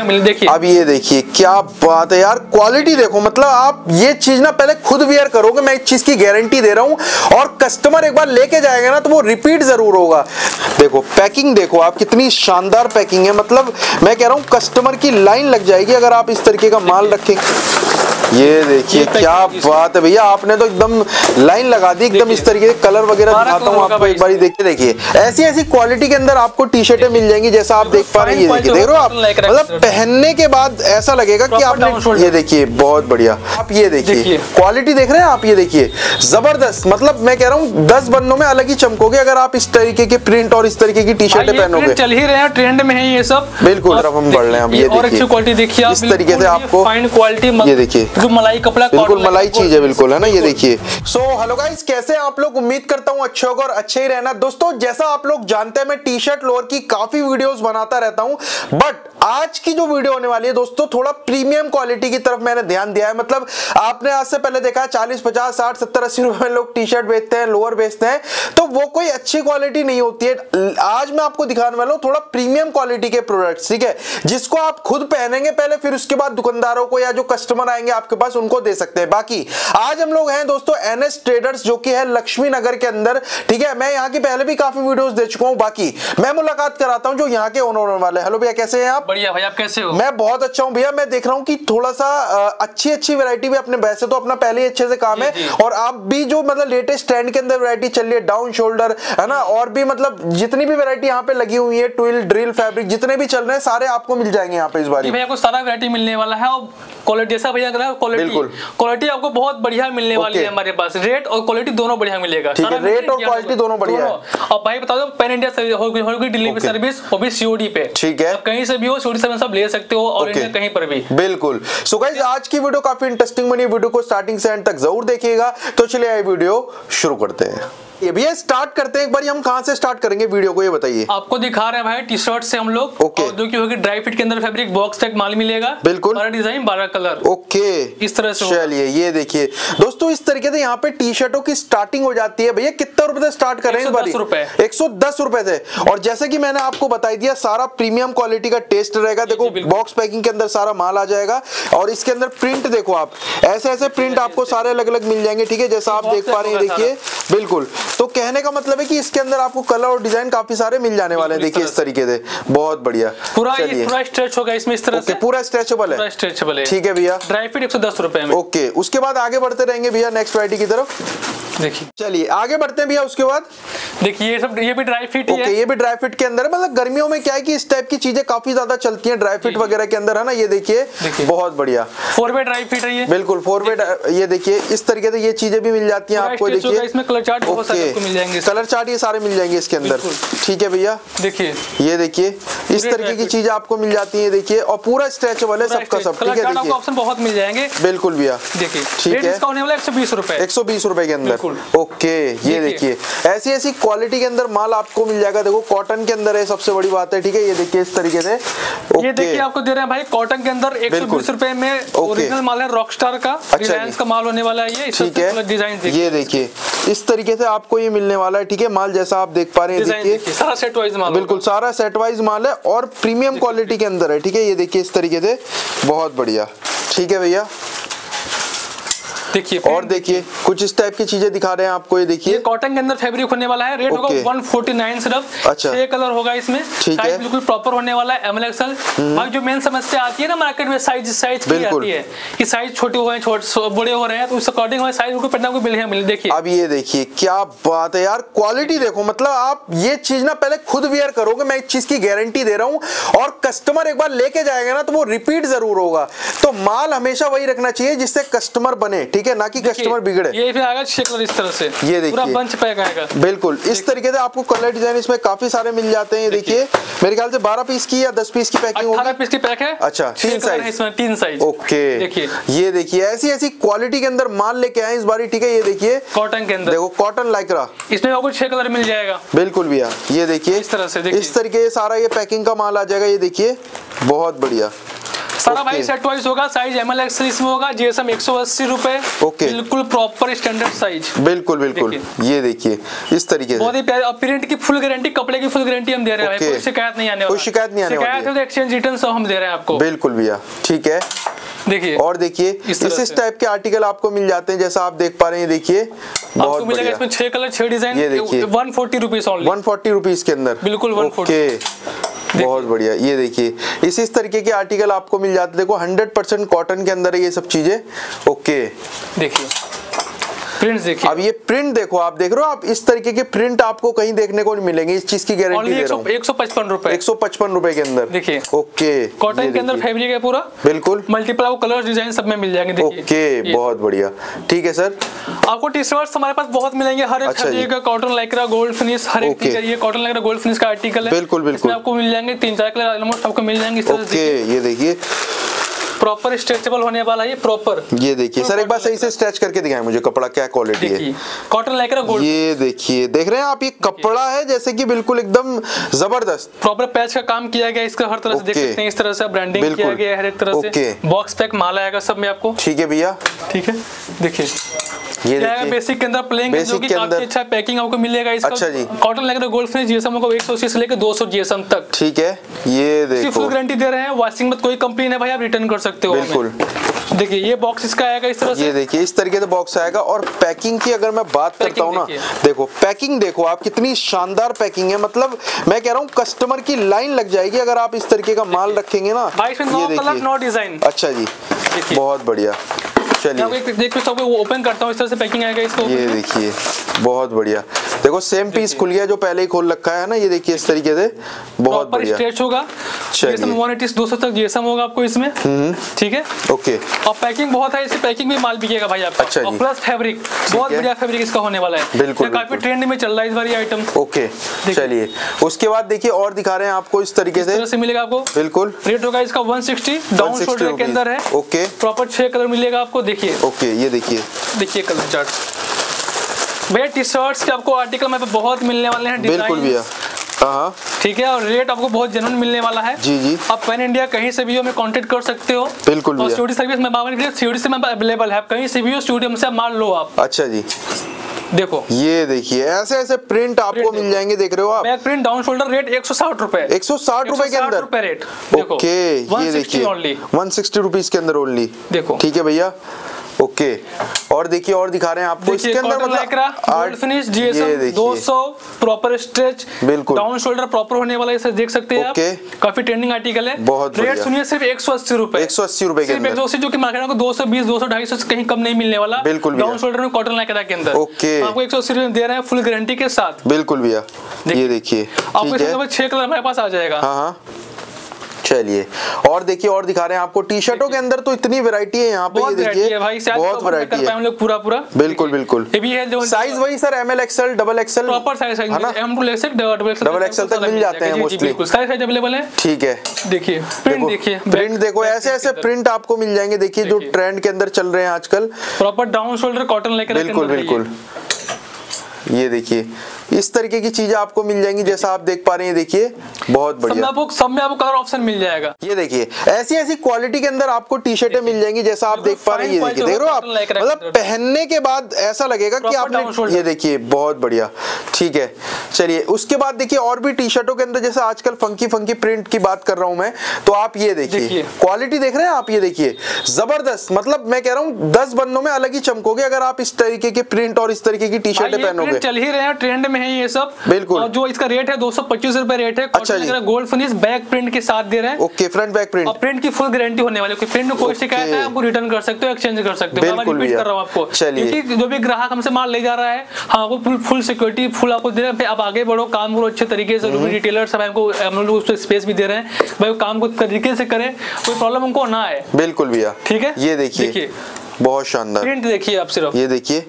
देखिए अब ये देखिए क्या बात है यार, क्वालिटी देखो। मतलब आप ये चीज ना पहले खुद वेयर करोगे, मैं इस चीज की गारंटी दे रहा हूं, और कस्टमर एक बार लेके जाएगा ना तो वो रिपीट जरूर होगा। देखो पैकिंग देखो आप, कितनी शानदार पैकिंग है। मतलब मैं कह रहा हूं कस्टमर की लाइन लग जाएगी अगर आप इस तरीके का माल रखेंगे। ये देखिए क्या बात है भैया, आपने तो एकदम लाइन लगा दी एकदम। इस तरीके से कलर वगैरह दिखाता हूँ आपको एक बार, देखिए देखिए ऐसी ऐसी क्वालिटी के अंदर आपको टी शर्टें मिल जाएंगी, जैसा आप देख पा रहे हैं। ये देखिए देख रहे हो आप, मतलब पहनने के बाद ऐसा लगेगा कि आपने, ये देखिए बहुत बढ़िया। आप ये देखिए क्वालिटी देख रहे हैं आप, ये देखिए जबरदस्त। मतलब मैं कह रहा हूँ 10 बन्नों में अलग ही चमकोगे अगर आप इस तरीके के प्रिंट और इस तरीके की टी शर्टें पहनोगे। चल ही रहे हैं, ट्रेंड में है ये सब, बिल्कुल। अब हम बढ़ रहे हैं, अब ये देखिए इस तरीके से आपको फाइन क्वालिटी, ये देखिए जो मलाई कपड़ा, बिल्कुल मलाई चीज है, बिल्कुल है ना। ये देखिए। सो हेलो गाइस, कैसे आप लोग, उम्मीद करता हूं अच्छे होगा और अच्छे ही रहना। दोस्तों जैसा आप लोग जानते हैं मैं टी शर्ट लोअर की काफी वीडियोस बनाता रहता हूं, बट आज की जो वीडियो होने वाली है दोस्तों थोड़ा प्रीमियम क्वालिटी की तरफ मैंने ध्यान दिया है। मतलब आपने आज से पहले देखा 40, 50, 60, 70, 80 रुपए में लोग टी शर्ट बेचते हैं, लोअर बेचते हैं, तो वो कोई अच्छी क्वालिटी नहीं होती है। आज मैं आपको दिखाने वाला हूँ थोड़ा प्रीमियम क्वालिटी के प्रोडक्ट, ठीक है, जिसको आप खुद पहनेंगे पहले, फिर उसके बाद दुकानदारों को या जो कस्टमर आएंगे आपके पास उनको दे सकते हैं। बाकी आज हम लोग हैं दोस्तों एनएस ट्रेडर्स, जो कि है लक्ष्मी नगर के अंदर, ठीक है। मैं यहाँ की पहले भी काफी वीडियोस दे चुका हूँ, बाकी मैं मुलाकात कराता हूँ जो यहाँ के ओनर वाले। हेलो भैया कैसे हैं आप? बढ़िया भाई, आप कैसे हो? मैं बहुत अच्छा हूँ भैया। मैं देख रहा हूँ कि थोड़ा सा अच्छी वैरायटी भी अपने, वैसे तो अपना पहले ही अच्छे से काम है, और आप भी जो मतलब लेटेस्ट ट्रेंड के अंदर वैरायटी चल रही है, डाउन शोल्डर है ना, और भी मतलब जितनी भी वैरायटी यहाँ पे लगी हुई है, ट्विल ड्रिल फैब्रिक जितने भी चल रहे हैं सारे आपको मिल जाएंगे यहाँ पे। इस बार भैया को सारा वैरायटी मिलने वाला है, और क्वालिटी ऐसा भैया क्वालिटी आपको बहुत बढ़िया मिलने वाली है। हमारे पास रेट और क्वालिटी दोनों बढ़िया मिलेगा, ठीक है, रेट और क्वालिटी दोनों बढ़िया है। और भाई बता दो पैन इंडिया होगी डिलीवरी सर्विस, वो भी सीओडी पे, ठीक है, कहीं से भी हो सीओडी सर्विस आप ले सकते हो, और इंडिया कहीं पर भी, बिल्कुल। सो गाइस आज की वीडियो काफी इंटरेस्टिंग बनी, वीडियो को स्टार्टिंग से एंड तक जरूर देखिएगा। तो चलिए ये वीडियो शुरू करते हैं। ये भैया स्टार्ट करते हैं एक बार, हम कहां से स्टार्ट करेंगे वीडियो को ये बताइए। आपको दिखा रहे हैं भाई टी शर्ट से हम लोग, जो कि होगी ड्राई फिट के अंदर, फैब्रिक बॉक्स तक माल मिलेगा, बिल्कुल, 12 डिजाइन 12 कलर, ओके, इस तरह से। चलिए ये देखिए दोस्तों इस तरीके से यहाँ पे टी शर्टों की स्टार्टिंग हो जाती है। भैया कितना रुपए से स्टार्ट कर रहे हैं? 110 रुपए से। और जैसे की मैंने आपको बताई दिया सारा प्रीमियम क्वालिटी का टेस्ट रहेगा। देखो बॉक्स पैकिंग के अंदर सारा माल आ जाएगा, और इसके अंदर प्रिंट देखो आप, ऐसे ऐसे प्रिंट आपको सारे अलग अलग मिल जाएंगे, ठीक है, जैसा आप देख पा रहे हैं, देखिए बिल्कुल। तो कहने का मतलब है कि इसके अंदर आपको कलर और डिजाइन काफी सारे मिल जाने वाले हैं। देखिए इस तरीके से बहुत बढ़िया, पूरा स्ट्रेच होगा इसमें, इस तरह से पूरा स्ट्रेचेबल है, ठीक है भैया। ड्राई फिट 110 रुपए में, ओके। उसके बाद आगे बढ़ते रहेंगे भैया नेक्स्ट वैरायटी की तरफ, देखिए। चलिए आगे बढ़ते हैं भैया, उसके बाद देखिए ये सब, ये भी ड्राई फिट है, ओके, ये भी ड्राई फिट के अंदर है। मतलब गर्मियों में क्या है कि इस टाइप की चीजें काफी ज्यादा चलती हैं, ड्राई फिट वगैरह के अंदर, है ना। ये देखिए बहुत बढ़िया 4 वे ड्राई फिट है ये, बिल्कुल 4 वे। ये देखिए इस तरीके से ये चीजें भी मिल जाती हैं आपको, देखिए इसमें कलर चार्ट बहुत सारे आपको मिल जाएंगे, कलर चार्ट ये सारे मिल जाएंगे इसके अंदर, ठीक है भैया। देखिए ये देखिए इस तरीके की चीजें आपको मिल जाती है, देखिए, और पूरा स्ट्रेचेबल है सबका सब, ठीक है, देखिए ऑप्शन बहुत मिल जाएंगे, बिल्कुल भैया, देखिए ठीक है। इसका होने वाला 120 रुपए के अंदर, ओके। ये देखिए ऐसी ऐसी क्वालिटी के अंदर माल आपको मिल जाएगा। देखो कॉटन के अंदर है सबसे बड़ी बात है, ठीक है। ये देखिए इस तरीके से, ये देखिए आपको दे रहे हैं भाई कॉटन के अंदर 120 रुपए में, ओरिजिनल माल है, रॉकस्टार का, रिलायंस का माल होने वाला है ये, ठीक है डिजाइन। ये देखिए इस तरीके से आपको ये मिलने वाला है, ठीक है, माल जैसा आप देख पा रहे हैं, देखिए सारा सेट वाइज माल, बिल्कुल सारा सेट वाइज माल है, और प्रीमियम क्वालिटी के अंदर है, ठीक है। ये देखिए इस तरीके से बहुत बढ़िया, ठीक है भैया। देखिए और देखिए कुछ इस टाइप की चीजें दिखा रहे हैं आपको, ये देखिए कॉटन के अंदर फैब्रिक होने वाला है, रेट होगा 149 सिर्फ, अच्छा, 6 कलर होगा इसमें, ठीक है, बिल्कुल प्रॉपर होने वाला है, एमएल एक्सएल। भाई जो मेन समस्या आती है ना मार्केट में, साइज की आती है कि साइज छोटे हो रहे हैं, छोटे बड़े हो रहे हैं, तो उस अकॉर्डिंग हमें साइज को पहनना को मिले। देखिए अब ये देखिए क्या बात है यार, क्वालिटी देखो। मतलब आप ये चीज ना पहले खुद वेयर करोगे, मैं इस चीज की गारंटी दे रहा हूँ, और कस्टमर एक बार लेके जाएगा ना तो वो रिपीट जरूर होगा। तो माल हमेशा वही रखना चाहिए जिससे कस्टमर बने, ठीक है, ना कि कस्टमर बिगड़े। ये भी आएगा 6 कलर इस तरह से, ये देखिए पूरा बंच पैक आएगा, बिल्कुल इस तरीके से आपको कलर डिजाइन इसमें काफी सारे मिल जाते हैं। देखिए मेरे ख्याल से 12 पीस की या 10 पीस की पैकिंग होगी, 18 पीस की पैक है, अच्छा 3 साइज, ओके। ये देखिए ऐसी ऐसी क्वालिटी के अंदर माल लेके आए इस बार, ठीक है। ये देखिए कॉटन के अंदर, देखो कॉटन लाइक्रा, इसमें आपको 6 कलर मिल जाएगा, बिल्कुल भैया। ये देखिए इस तरह से, इस तरीके सारा ये पैकिंग का माल आ जाएगा, ये देखिए बहुत बढ़िया। सारा भाई सेट वाइज होगा, साइज MLX इसमें होगा, GSM 180 रुपए, बिल्कुल प्रॉपर स्टैंडर्ड साइज, बिल्कुल बिल्कुल। ये देखिए इस तरीके से बहुत ही प्यारे, और प्रिंट की फुल गारंटी, कपड़े की फुल गारंटी हम दे रहे हैं भाई, कोई शिकायत नहीं आने वाली, कोई शिकायत नहीं आने वाली, शिकायत है तो एक्सचेंज रिटर्न सब हम दे रहे हैं आपको, बिल्कुल भैया ठीक है। देखिए और देखिए इस टाइप के आर्टिकल आपको मिल जाते हैं, जैसा आप देख पा रहे हैं, देखिए बहुत मिलेगा इसमें 6 कलर 6 डिजाइन, ये देखिए 140 रुपीज ऑनली, 140 रुपीज के अंदर, बिल्कुल 140, बहुत बढ़िया। ये देखिए इस तरीके के आर्टिकल आपको मिल जाते, देखो 100% कॉटन के अंदर है ये सब चीजें, ओके। देखिए प्रिंट्स, देखिए अब ये प्रिंट देखो, आप देख रहे हो, आप इस तरीके के प्रिंट आपको कहीं देखने को नहीं मिलेंगे, इस चीज की गारंटी दे रहा हूं, 155 रुपए, 155 रुपए के अंदर, देखिए ओके, कॉटन के अंदर फैब्रिक है पूरा, बिल्कुल मल्टीपल कलर डिजाइन सब में मिल जाएंगे, देखिए ओके बहुत बढ़िया। ठीक है सर, आपको टी शर्ट हमारे पास बहुत मिलेंगे, हर एक तरीके का, कॉटन लाइक्रा गोल्ड फिनिश, हर एक चीज, ये कॉटन लाइक्रा गोल्ड फिनिश का आर्टिकल है, बिल्कुल बिल्कुल आपको मिल जाएंगे, 3-4 कलर ऑलमोस्ट आपको मिल जाएंगे। ये देखिए प्रॉपर स्ट्रेचेबल होने वाला है प्रॉपर, ये देखिए सर एक बार सही से स्ट्रेच करके दिखाएं मुझे कपड़ा, क्या क्वालिटी है, कॉटन लाइक्रा गोल्ड, ये देखिए देख रहे हैं आप, ये कपड़ा है जैसे कि बिल्कुल एकदम जबरदस्त, प्रॉपर पैच का काम किया गया इसका, हर तरह से देख सकते हैं, इस तरह से ब्रांडिंग किया गया है, हर एक तरह से बॉक्स पैक माल आएगा सब में आपको, ठीक है भैया ठीक है। देखिए ये देखिए बेसिक के अंदर प्लेइंग जो कि काफी अच्छा पैकिंग आपको मिलेगा इसका, अच्छा जी, cotton Lycra gold finish, GSM को 180 से लेकर 200 जीएसएम तक, ठीक है। ये देखो फुल गारंटी दे रहे हैं, वॉशिंग में कोई कंप्लेन है भाई, आप रिटर्न कर सकते हो, बिल्कुल। देखिए ये बॉक्स इसका आएगा इस तरह से, ये देखिए इस तरीके से बॉक्स आएगा, और पैकिंग की अगर मैं बात करता हूँ ना, देखो पैकिंग देखो आप, कितनी शानदार पैकिंग है, मतलब मैं कह रहा हूँ कस्टमर की लाइन लग जाएगी अगर आप इस तरीके का माल रखेंगे ना। 9 कलर 9 डिजाइन, अच्छा जी बहुत बढ़िया। चलिए देखो सब ओपन करता हूँ, इस तरह से पैकिंग आएगा इसको, ये देखिए बहुत बढ़िया, देखो सेम पीस खुल गया जो पहले ही खोल रखा है ना, ये देखिए इस तरीके से बहुत बढ़िया स्ट्रेच होगा, जीएसएम 180-200 तक जीएसएम होगा आपको इसमें, ठीक है ओके। और पैकिंग बहुत है, इसे पैकिंग में माल बिकेगा भाई आपका, अच्छा और प्लस फैब्रिक बहुत बढ़िया फैब्रिक इसका होने वाला है, बिल्कुल काफी ट्रेंड में चल रहा है इस बार ये आइटम, ओके। चलिए उसके बाद देखिए और दिखा रहे हैं आपको, इस तरीके से मिलेगा आपको, बिल्कुल रेट होगा इसका 160, डाउन शोल्डर के अंदर है, ओके प्रॉपर 6 कलर मिलेगा आपको, देखिए ओके। ये देखिए कलर चार्ट भैया, टी शर्ट्स के आपको आर्टिकल में बहुत मिलने वाले हैं, बिल्कुल भैया ठीक है, और रेट आपको बहुत जेन्युइन मिलने वाला है जी। आप पैन इंडिया कहीं से भी हो, हमें कांटेक्ट कर सकते हो, बिल्कुल और स्टूडियो सर्विस में बावन के लिए सीडी से अवेलेबल है, आप कहीं से भी हो स्टूडियो से माल लो आप, अच्छा जी। देखो ये देखिए ऐसे ऐसे प्रिंट आपको मिल जाएंगे, देख रहे हो आप, back print down shoulder rate 160 रुपए, 160 रुपए के अंदर रेट, ओके ये देखिए 160 रुपीज के अंदर ओनली, देखो ठीक है भैया ओके। और देखिए और दिखा रहे हैं आपको, इसके अंदर मतलब gold finish, GSM 200 proper stretch, बिल्कुल डाउन शोल्डर प्रॉपर होने वाला है, इसे देख सकते हैं आप, काफी ट्रेंडिंग आर्टिकल है, बहुत रेट सुनिए सिर्फ 180 रुपए, 180 रुपए के अंदर, जो कि मार्केट में 220 200 250 से कहीं कम नहीं मिलने वाला, बिल्कुल डाउन शोल्डर में कॉटन लाइक्रा के अंदर, ओके आपको 180 रुपए दे रहे हैं फुल गारंटी के साथ, बिल्कुल भैया। ये देखिए आपको इसमें 6 कलर हमारे पास आ जाएगा, चलिए और देखिए और दिखा रहे हैं आपको, टी शर्टों के अंदर तो इतनी वैरायटी है यहाँ पे, ये देखिए बहुत वैरायटी है, हम लोग पूरा पूरा बिल्कुल बिल्कुल, ये भी है जो साइज वही sir ML XL, DXL proper size है ना, ML XL तक मिल जाते हैं मोस्टली, बिल्कुल साइज अवेलेबल है, ठीक है। देखिए प्रिंट देखो, ऐसे ऐसे प्रिंट आपको मिल जाएंगे, देखिए जो ट्रेंड के अंदर चल रहे हैं आजकल, proper down shoulder cotton lycra, बिल्कुल बिल्कुल। ये देखिए इस तरीके की चीजें आपको मिल जाएंगी, जैसा आप देख पा रहे हैं, देखिए बहुत बढ़िया, सब में आपको कलर ऑप्शन मिल जाएगा, ये देखिए ऐसी ऐसी क्वालिटी के अंदर आपको टी शर्टें मिल जाएंगी, जैसा आप देख पा रहे हैं, ये देखिए देख रहे हो आप, मतलब पहनने के बाद ऐसा लगेगा कि आपने, ये देखिए बहुत बढ़िया ठीक है। चलिए उसके बाद देखिए और भी टी शर्टों के अंदर, जैसा आजकल फंकी फंकी प्रिंट की बात कर रहा हूँ मैं, तो आप ये देखिए क्वालिटी देख रहे हैं आप, ये देखिए जबरदस्त, मतलब मैं कह रहा हूँ 10 बंदों में अलग ही चमकोगे अगर आप इस तरीके के प्रिंट और इस तरीके की टी शर्टें पहनोगे, चल ही रहे हैं ट्रेंड में है ये सब, बिल्कुल। और जो इसका रेट है 225 रुपए रेट है, अच्छा गोल्ड फिनिश बैक प्रिंट के साथ दे रहे हैं, ओके फ्रंट बैक प्रिंट, और प्रिंट की फुल गारंटी होने वाली है, प्रिंट में कोई शिकायत है आपको रिटर्न कर सकते हो, एक्सचेंज कर सकते हो, बिल्कुल रिपीट कर रहा हूं आपको, क्योंकि जो भी ग्राहक हमसे माल ले जा रहा है, हां वो फुल सिक्योरिटी फुल आपको दे रहे हैं, आप आगे बढ़ो काम करो अच्छे तरीके से, जो रिटेलर सब हमको उसको स्पेस भी दे रहे हैं भाई, काम को तरीके से करें, कोई प्रॉब्लम उनको ना आए, बिल्कुल भैया ठीक है। ये देखिए बहुत शानदार प्रिंट देखिए आप, सिर्फ ये देखिए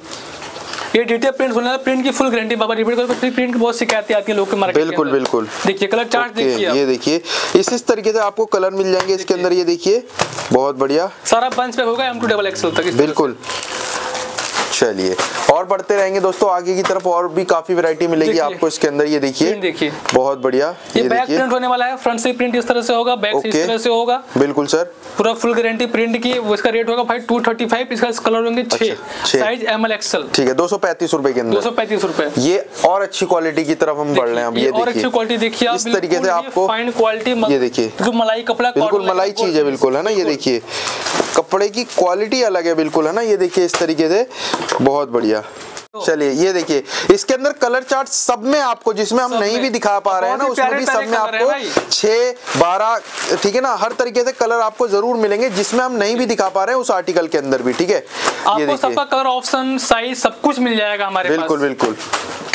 ये डिटेल प्रिंट होने वाला, प्रिंट की फुल गारंटी बाबा, रिपीट करके प्रिंट की बहुत शिकायतें आती हैं लोग के मार्केट में, बिल्कुल बिल्कुल। देखिए कलर चार्ट देखिए आप, ये देखिए इस तरीके से आपको कलर मिल जाएंगे इसके अंदर, ये देखिए बहुत बढ़िया, सारा बंच पे होगा M2XXL तक, बिल्कुल चलिए और बढ़ते रहेंगे दोस्तों आगे की तरफ, और भी काफी वैरायटी मिलेगी आपको इसके अंदर। ये देखिए बहुत बढ़िया, ये बैक प्रिंट होने वाला है, फ्रंट से प्रिंट इस तरह से होगा, बैक से इस तरह से होगा। बिल्कुल सर, पूरा फुल गारंटी प्रिंट की। इसका रेट होगा भाई 235, इसका कलर होंगे 6, साइज एमएल एक्सएल, ठीक है, 235 रुपए के अंदर, 235 रुपए। ये और अच्छी क्वालिटी की तरफ हम बढ़ रहे हैं अब, ये और अच्छी क्वालिटी देखिए आप, इस तरीके से आपको फाइन क्वालिटी, ये देखिए मलाई कपड़ा, बिल्कुल मलाई चीज है, बिल्कुल है ना। ये देखिए कपड़े की क्वालिटी अलग है, बिल्कुल है ना। ये देखिए इस तरीके से बहुत बढ़िया। चलिए ये देखिए इसके अंदर कलर चार्ट सब में आपको, जिसमें हम नहीं भी दिखा पा रहे हैं ना, उसमें भी सब में आपको 6, 12 ठीक है ना, हर तरीके से कलर आपको जरूर मिलेंगे, जिसमें हम नहीं भी दिखा पा रहे हैं उस आर्टिकल के अंदर भी, ठीक है। आपको सबका कलर ऑप्शन, साइज सब कुछ मिल जाएगा हमारे पास। बिल्कुल बिल्कुल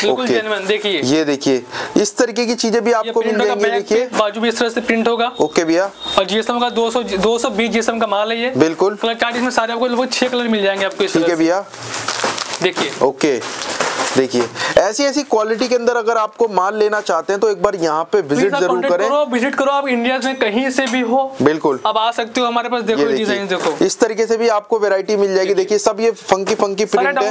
बिल्कुल जेन्युइन। देखिए ये देखिए इस तरीके की चीजें भी आपको मिल जाएंगी। देखिए बाजू भी इस तरह से प्रिंट होगा, ओके भैया। और जीएसएम का 220 जीएसएम का माल है ये। बिल्कुल कलर चार्ट इसमें सारे आपको 6 कलर मिल जाएंगे आपको, ठीक है भैया। देखिए ओके, देखिए ऐसी ऐसी क्वालिटी के अंदर अगर आपको माल लेना चाहते हैं तो एक बार यहाँ पे विजिट जरूर करें। विजिट करो आप, इंडिया में कहीं से भी हो, बिल्कुल आप आ सकते हो हमारे पास। देखो डिजाइन देखो, इस तरीके से भी आपको वैरायटी मिल जाएगी। देखिए सब ये फंकी फंकी प्रिंट है,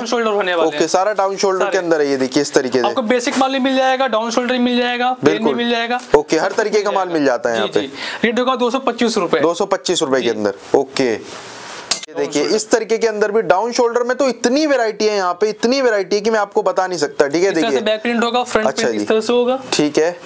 ओके, सारा डाउन शोल्डर के अंदर है। ये देखिए इस तरीके से आपको बेसिक माल मिल जाएगा, डाउन शोल्डर मिल जाएगा, बिल्कुल मिल जाएगा, ओके, हर तरीके का माल मिल जाता है यहाँ पे। रेट होगा 225 रुपए, 225 रुपए के अंदर, ओके। देखिए इस तरीके के अंदर भी डाउन शोल्डर में तो इतनी वैरायटी है यहाँ पे, इतनी वैरायटी है कि मैं आपको बता नहीं सकता, ठीक है। देखिए बैक प्रिंट होगा, फ्रंट प्रिंट इस तरह से होगा, ठीक है।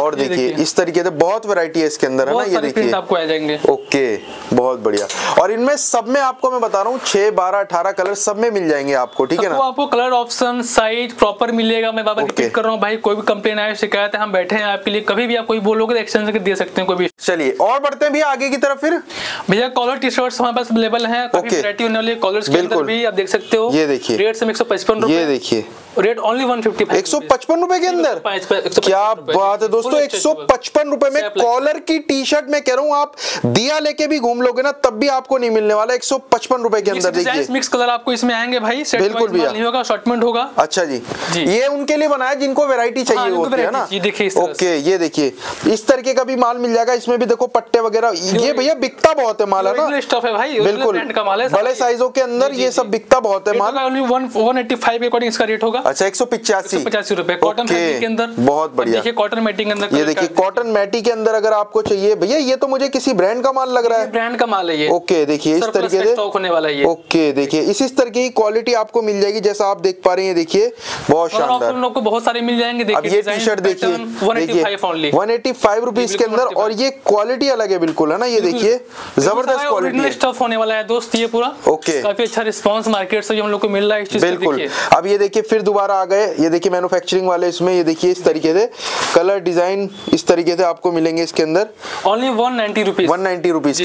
और देखिए इस तरीके से बहुत वैरायटी है इसके अंदर, है ना। ये देखिए आपको आ जाएंगे, ओके, बहुत बढ़िया। और इनमें सब में आपको मैं बता रहा हूँ 6, 12, 18 कलर सब में मिल जाएंगे आपको, ठीक है ना। आपको कलर ऑप्शन, साइज प्रॉपर मिलेगा। मैं बाबा रिपीट कर रहा हूँ भाई, कोई भी कंप्लेन आए, शिकायत है, हम बैठे हैं आपके लिए, कभी भी आप कोई बोलोगे तो एक्सचेंज करके दे सकते हैं कोई भी। चलिए और बढ़ते हैं भैया आगे की तरफ। फिर भैया कॉलर टी शर्ट हमारे पास अवेलेबल है, वैरायटी होने वाली कॉलर के अंदर भी आप देख सकते हो। ये देखिए रेट से 155 रुपए, ये देखिए रेट ओनली 155, 155 रुपए के अंदर। क्या बात है दोस्तों, 155 रुपए में कॉलर की टी शर्ट में कह रहा हूँ, आप दिया लेके भी घूम लोगे ना तब भी आपको नहीं मिलने वाला 155 रुपए के अंदर। देखिए मिक्स कलर आपको इसमें आएंगे भाई, बिल्कुल नहीं होगा, शॉर्टमेंट होगा। अच्छा जी, ये उनके लिए बनाया जिनको वैरायटी चाहिए होती है ना। ओके ये देखिए इस तरीके का भी माल मिल जाएगा। इसमें भी देखो पट्टे वगैरह, ये भैया बिकता बहुत है माल, है ना, स्टफ है भाई, बिल्कुल बड़े साइजों के अंदर ये सब बिकता बहुत है माल। 185 के अकॉर्डिंग इसका रेट होगा। अच्छा 185 रुपए कॉटन के अंदर, बहुत बढ़िया। कॉटन मैटी के अंदर, ये देखिए कॉटन मैटी के अंदर अगर आपको चाहिए भैया, ये तो मुझे किसी ब्रांड का माल लग रहा है, ब्रांड का माल है ये, ओके। देखिए इस तरीके से स्टॉक होने वाला है ये, ओके। देखिए इस तरीके की क्वालिटी आपको मिल जाएगी जैसा आप देख पा रहे हैं। देखिए बहुत शानदार, हम लोग को बहुत सारे मिल जाएंगे। देखिए ये टी-शर्ट देखिए 185 ओनली, 185 रुपीस के अंदर, और ये क्वालिटी अलग है, बिल्कुल है ना। ये देखिए जबरदस्त क्वालिटी स्टफ होने वाला है दोस्त ये पूरा, ओके। काफी अच्छा रिस्पांस मार्केट से हम लोग को मिल रहा है इस चीज से। बिल्कुल अब ये देखिए फिर दोबारा आ गए, ये देखिए मैन्युफैक्चरिंग वाले इसमें। ये देखिए इस तरीके से कलर डिजाइन इस तरीके से आपको मिलेंगे इसके अंदर, ओनली 190 रुपीस के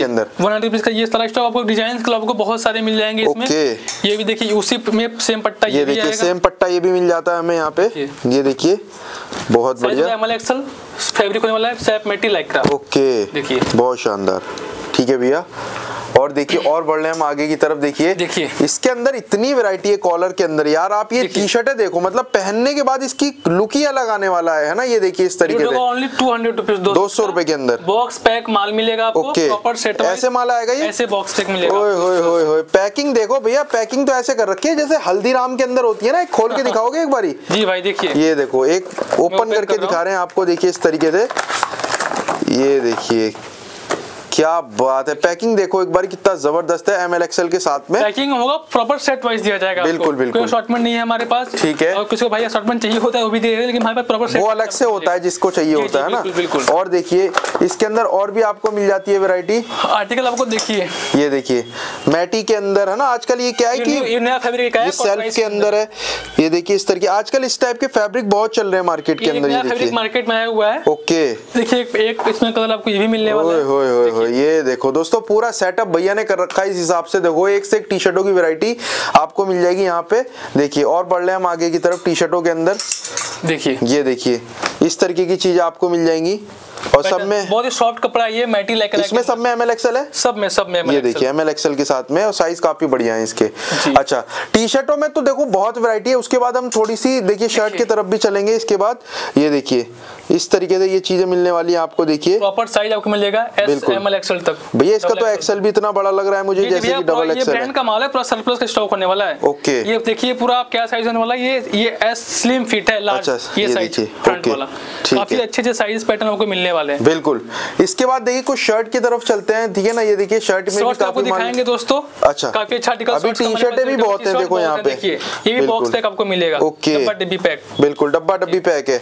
अंदर, 190 रुपीस का। ये सारा स्टॉक आपको डिजाइन क्लब को बहुत सारे मिल जाएंगे इसमें, ओके। ये भी देखिए उसी में सेम पट्टा, ये देखिए सेम पट्टा ये भी मिल जाता है हमें यहाँ पे। ये देखिए बहुत बढ़िया एमएल एक्सल फैब्रिक होने वाला है, सैप मेटी लाइक्रा, ओके। देखिए बहुत शानदार, ठीक है भैया। और देखिए और बढ़ रहे हैं हम आगे की तरफ। देखिए इसके अंदर इतनी वैरायटी है कॉलर के अंदर यार। आप ये टी शर्टें देखो, मतलब पहनने के बाद इसकी लुक ही अलग आने वाला है ना। ये देखिए इस तरीके से ओनली 200 रुपीज, 200 रुपए के अंदर बॉक्स पैक माल मिलेगा आपको, प्रॉपर सेट ऐसे माल आएगा। ये ऐसे बॉक्स पैक मिलेगा, ओए होए होए होए। पैकिंग देखो भैया, पैकिंग तो ऐसे कर रखी है जैसे हल्दीराम के अंदर होती है ना। खोल के दिखाओगे एक बारी जी भाई। देखिए ये देखो एक ओपन करके दिखा रहे हैं आपको। देखिए इस तरीके से, ये देखिए क्या बात है। पैकिंग देखो एक बार कितना जबरदस्त है। एमएल एक्सएल के साथ में पैकिंग होगा, प्रॉपर सेट वाइज दिया जाएगा, बिल्कुल बिल्कुल। कोई शॉर्टमेंट नहीं है हमारे पास, ठीक है। और किसी को भाई शॉर्टमेंट चाहिए होता है वो भी दे रहे हैं, लेकिन हमारे पास प्रॉपर सेट वो अलग से होता है जिसको चाहिए होता है ना, बिल्कुल। और देखिए इसके अंदर और भी आपको मिल जाती है वैरायटी आर्टिकल आपको। देखिए ये देखिए मैटी के अंदर है ना, आजकल ये क्या है कि नया फैब्रिक है, सेल्फ के अंदर है। ये देखिए इस तरह के आजकल इस टाइप के फैब्रिक बहुत चल रहे हैं मार्केट के अंदर। ये फैब्रिक मार्केट में आया हुआ है, ओके। देखिए एक इसमें कलर आपको ये भी मिलने वाला है। ये देखो दोस्तों पूरा सेटअप भैया ने कर रखा है इस हिसाब से। देखो एक से एक टी शर्टों की वैरायटी आपको मिल जाएगी यहाँ पे। देखिए और बढ़ रहे हम आगे की तरफ टी शर्टों के अंदर। देखिए ये देखिए इस तरीके की चीज आपको मिल जाएंगी। और सब में बहुत ही सॉफ्ट कपड़ा ये मैटी लेकर इसमें सब में ML XL है, सब में ये देखिए ML XL के साथ में, और साइज काफी बढ़िया है इसके। अच्छा, टी शर्टों में तो देखो बहुत वैरायटी है। उसके बाद हम थोड़ी सी देखिए शर्ट की तरफ भी चलेंगे। इसके बाद ये देखिए इस तरीके से ये चीजें मिलने वाली है आपको। देखिए प्रॉपर साइज आपको मिल जाएगा ML XL तक। भैया इसका तो एक्सएल भी इतना बड़ा लग रहा है मुझे, जैसे कि डबल एक्सएल ब्रांड का माल है, पूरा सरप्लस का स्टॉक होने वाला है। ओके, ये देखिए पूरा आप क्या साइज होने वाला है, ये एस स्लिम फिट है लार्ज, ये साइज फ्रंट वाला काफी अच्छे साइज पैटर्न आपको मिलने वाले हैं। बिल्कुल। इसके बाद देखिए कुछ शर्ट की तरफ चलते हैं, ठीक है ना। ये देखिए शर्ट में भी काफी दिखाएंगे दोस्तों, अच्छा काफी अच्छा आर्टिकल। अभी टी-शर्टें भी बहुत हैं देखो यहां पे, ये भी बॉक्स पैक आपको मिलेगा। ओके, डब्बा डब्बी पैक, बिल्कुल डब्बा डब्बी पैक है।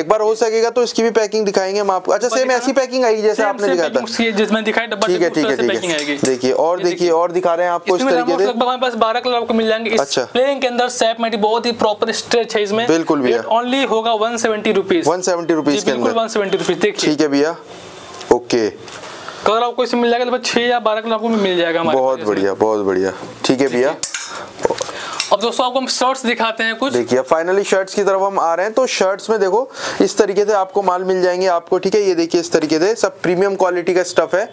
एक बार हो सकेगा तो इसकी भी पैकिंग दिखाएंगे हम आपको। अच्छा, सेम ऐसी पैकिंग आएगी जैसे आपने दिखाया था, जिसमें दिखाया डब्बा डब्बी पैकिंग आएगी। देखिए और दिखा रहे हैं आपको इस तरीके से। हमारे पास 12 कलर आपको मिल जाएंगे इस प्लेन के अंदर। सैप में बहुत ही प्रॉपर स्ट्रेच है इसमें, बिल्कुल भैया। ओनली होगा 170 रुपीस के अंदर, 170 रुपीस। देखिए ठीक है भैया, ओके। कलर आपको इसमें मिल जाएगा 6 या 12 कलर आपको मिल जाएगा। बहुत बढ़िया, बहुत बढ़िया, ठीक है भैया। अब दोस्तों आपको हम शर्ट्स दिखाते हैं कुछ। देखिए फाइनली शर्ट्स की तरफ हम आ रहे हैं। तो शर्ट्स में देखो इस तरीके से आपको माल मिल जाएंगे आपको, ठीक है। ये देखिए इस तरीके से सब प्रीमियम क्वालिटी का स्टफ है।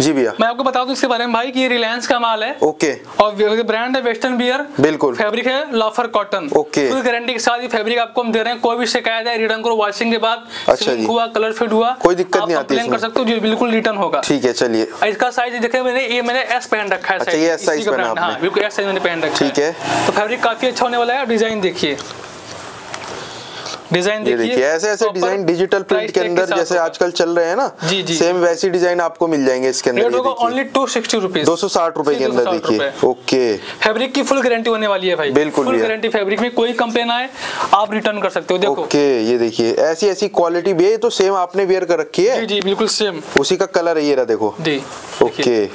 जी भैया मैं आपको बता दूं इसके बारे में भाई कि ये रिलायंस का माल है। ओके, और ब्रांड है वेस्टर्न बियर, बिल्कुल। फैब्रिक है लॉफर कॉटन, ओके। फुल गारंटी के साथ ये फैब्रिक आपको हम दे रहे हैं। कोई भी शिकायत है रिटर्न करो, वॉशिंग के बाद स्लिप हुआ, कलर फेड हुआ, कोई दिक्कत नहीं आती, रिटर्न कर सकते हो जी, बिल्कुल रिटर्न होगा। ठीक है, चलिए इसका साइज देखिए मैंने, ये मैंने एस पहन रखा है, ये एस साइज पहना आपने, हां बिल्कुल एस साइज मैंने पहन रखा है, ठीक है। फैब्रिक काफी अच्छा होने वाला है। डिजाइन देखिए, डिजाइन देखिए, ऐसे डिजाइन डिजिटल प्रिंट के अंदर जैसे आजकल चल रहे हैं ना, सेम वैसी डिजाइन आपको मिल जाएंगे इसके अंदर। ओनली 260 रुपीज, 260 रुपए के अंदर। देखिए ओके, फैब्रिक की फुल गारंटी होने वाली है भाई, बिल्कुल फुल गारंटी। फैब्रिक में कोई कंप्लेन आए आप रिटर्न कर सकते हो। देखो ओके, ये देखिए ऐसी क्वालिटी भी है। तो सेम आपने वेयर कर रखी है, जी बिल्कुल सेम उसी का कलर है ये रहा, देखो जी okay.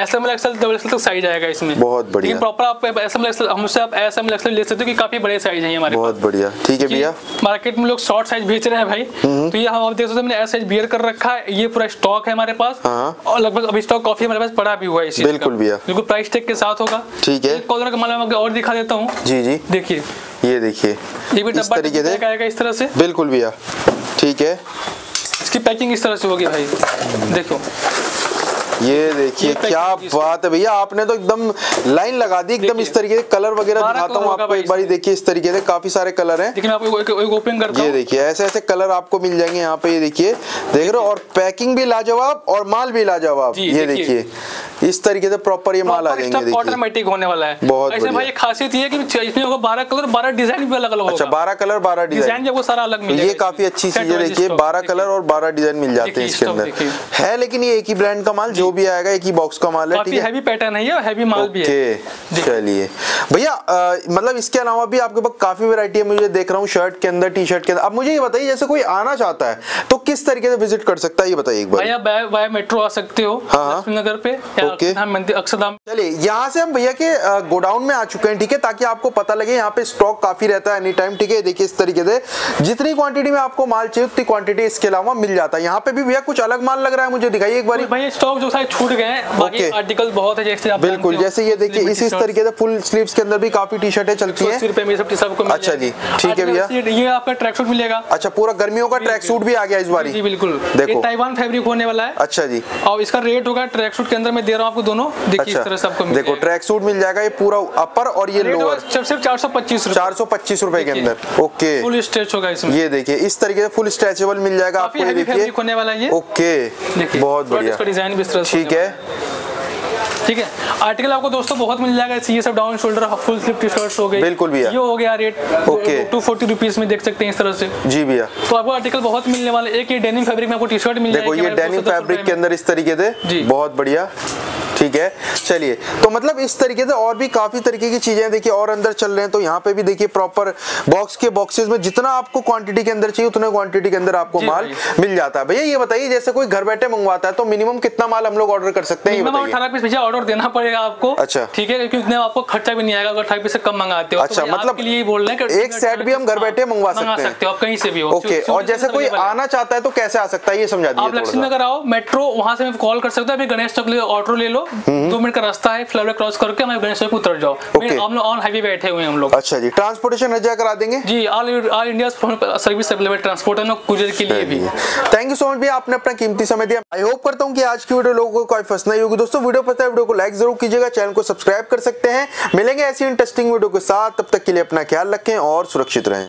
SML XL double XL तक साइज आएगा इसमें, बहुत बढ़िया। प्रॉपर आप SML XL हमसे आप SML XL ले सकते हो, कि काफी बड़े साइज है हमारे, बहुत बढ़िया। ठीक है भैया, मार्केट में लोग शॉर्ट साइज बेच रहे हैं भाई, तो ये हम आप देख सकते हैं, हमने एस साइज बियर कर रखा है। ये पूरा स्टॉक है हमारे पास, और लगभग अभी स्टॉक काफी हमारे पास पड़ा भी हुआ है इसी, बिल्कुल भैया, बिल्कुल प्राइस टैग के साथ होगा। ठीक है, कॉलर का माल मैं और दिखा देता हूँ। जी जी देखिए, ये देखिए ये भी डब्बा तरीके से आएगा इस तरह से, बिल्कुल भैया। ठीक है, इसकी पैकिंग इस तरह से होगी भाई, देखो ये देखिए क्या बात है भैया, आपने तो एकदम लाइन लगा दी एकदम। इस तरीके से कलर वगैरह दिखाता हूँ आपको एक बार, देखिए इस तरीके से काफी सारे कलर हैं। लेकिन आपको एक ओपन करता हूं, ये देखिए ऐसे कलर आपको मिल जाएंगे यहाँ पे। ये देखिए देख रहे हो, और पैकिंग भी लाजवाब और माल भी लाजवाब। ये देखिए इस तरीके से प्रॉपर ये माल आ जाएंगे, ऑटोमेटिक होने वाला है। बहुत ऐसे भाई खासियत ये है कि इसमें होगा 12 कलर 12 डिजाइन भी अलग अलग होगा। अच्छा, 12 कलर 12 डिजाइन आपको सारा अलग मिलेगा। ये काफी अच्छी चीज है, देखिए 12 कलर और 12 डिजाइन मिल जाते हैं इसके अंदर है। लेकिन ये एक ही ब्रांड का माल भी आएगा, एक ही बॉक्स का माल है, ठीक है। हैवी पैटर्न है ये, हैवी माल भी है। चलिए भैया मतलब इसके अलावा भी आपके पास काफी वैरायटी है, मुझे देख रहा हूं शर्ट के अंदर, टी शर्ट के अंदर। अब मुझे ये बताइए जैसे कोई आना चाहता है तो किस तरीके से विजिट कर सकता है, ये बताइए एक बार। भैया बाय मेट्रो आ सकते हो लक्ष्मी नगर पे, अक्षरधाम। चलिए यहाँ से हम भैया के गोडाउन में आ चुके हैं, ठीक है, ताकि आपको पता लगे यहाँ पे स्टॉक काफी रहता है एनी टाइम, ठीक है। देखिए इस तरीके से जितनी क्वांटिटी में आपको माल चाहिए उतनी क्वांटिटी इसके अलावा मिल जाता है। यहाँ पे भी भैया कुछ अलग माल लग रहा है मुझे, दिखाइए एक बार। भैया स्टॉक जो छूट गए हैं, बाकी आर्टिकल बहुत है जैसे आप बिल्कुल जैसे ये देखिए इस तरीके से फुल स्लीव्स के अंदर भी काफी टी-शर्टें चलती हैं, 80 रुपए में सब टी सबको मिल जाएगा। अच्छा जी ठीक है भैया, ये आपका ट्रैक सूट मिलेगा। अच्छा, पूरा गर्मियों का ट्रैक सूट भी आ गया इस बारी, जी बिल्कुल। देखो ताइवान फैब्रिक होने वाला है। अच्छा जी, और इसका रेट होगा ट्रैक सूट के अंदर मैं दे रहा हूं आपको दोनों, देखिए इस तरह से आपको देखो ट्रैक सूट मिल जाएगा। ये पूरा अपर और ये लोअर सिर्फ 425 रुपए के अंदर, ओके। फुल स्ट्रेच होगा इसमें, ये देखिए इस तरीके से फुल स्ट्रेचेबल मिल जाएगा आपको, ये देखिए होने वाला है ये, ओके। बहुत बढ़िया इसका डिजाइन भी इस तरह से, ठीक है ठीक है। आर्टिकल आपको दोस्तों बहुत मिल जाएगा, ये सब down shoulder full slip T shirts हो गई, बिल्कुल भैया। ये हो गया रेट ओके 240 रुपीस में, देख सकते हैं इस तरह से, जी भैया। तो आपको आर्टिकल बहुत मिलने वाले। एक ये डेनिम फैब्रिक में आपको टी शर्ट मिल जाएगी, देखो ये डेनिम फैब्रिक के अंदर इस तरीके से, बहुत बढ़िया, ठीक है। चलिए तो मतलब इस तरीके से और भी काफी तरीके की चीजें देखिए। और अंदर चल रहे हैं तो यहाँ पे भी देखिए प्रॉपर बॉक्स के बॉक्सेस में जितना आपको क्वांटिटी के अंदर चाहिए उतने क्वांटिटी के अंदर आपको माल मिल जाता है। भैया ये बताइए जैसे कोई घर बैठे मंगवाता है तो मिनिमम कितना माल हम लोग ऑर्डर कर सकते हैं? 18 पीस भैया ऑर्डर देना पड़ेगा आपको, अच्छा ठीक है, क्योंकि इतने आपको खर्चा भी नहीं आएगा अगर 18 पीस से कम मंगाते हो। अच्छा मतलब ये बोल रहे हैं एक सेट भी हम घर बैठे मंगवा सकते हो आप कहीं से भी, ओके। और जैसे कोई आना चाहता है तो कैसे आ सकता है, ये समझा दीजिए। आप लक्ष्मी नगर आओ मेट्रो, वहाँ से कॉल कर सकते हो, गणेश चौक ऑटो ले लो, 2 मिनट का रास्ता है, फ्लाईओवर क्रॉस करके हमारे गणेश चौक उतर जाओ। हम लोग ऑन हाईवे बैठे हुए हैं हम लोग। अच्छा जी, ट्रांसपोर्टेशन रजा करा देंगे जी, all India service available transport है कुरियर के लिए भी। थैंक यू सो मच भैया, आपने अपना कीमती समय दिया। आई होप करता हूँ कि आज की वीडियो लोगों को कोई फंसना ही होगी। दोस्तों वीडियो पसंद है, वीडियो को लाइक जरूर कीजिएगा, चैनल को सब्सक्राइब कर सकते हैं। मिलेंगे ऐसी इंटरेस्टिंग वीडियो के साथ, तब तक के लिए अपना ख्याल रखें और सुरक्षित रहें।